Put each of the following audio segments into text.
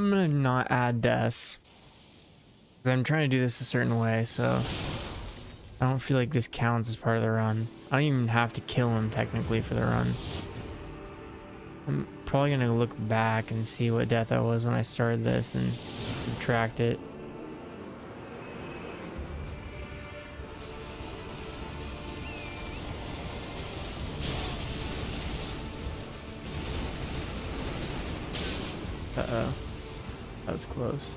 I'm gonna not add deaths. Cause I'm trying to do this a certain way, so I don't feel like this counts as part of the run. I don't even have to kill him technically for the run. I'm probably gonna look back and see what death I was when I started this and subtract it. Uh-oh. That was close.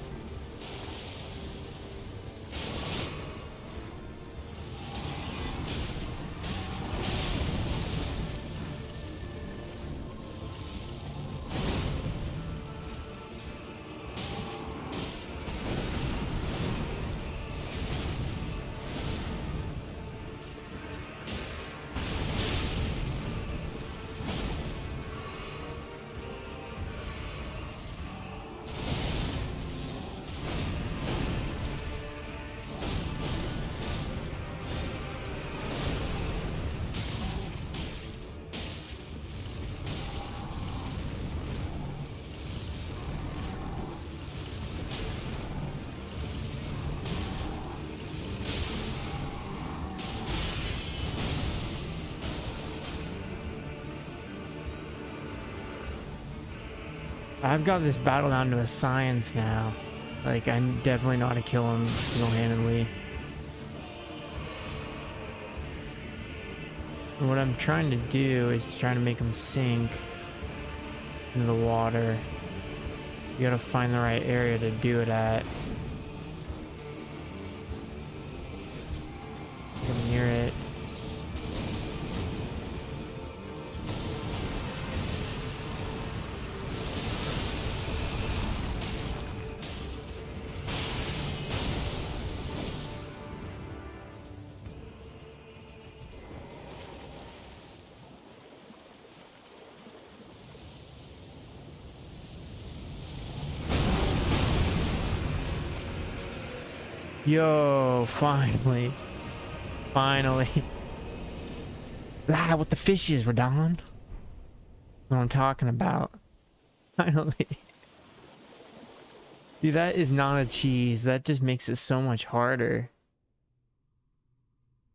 I've got this battle down to a science now. Like, I definitely know how to kill him single-handedly. And what I'm trying to do is trying to make him sink into the water. You gotta find the right area to do it at. Come near it. Yo, finally. What the fishes, Radahn. What I'm talking about. Finally. Dude, that is not a cheese. That just makes it so much harder.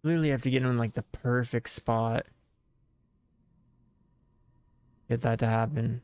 Literally have to get him in like the perfect spot. Get that to happen.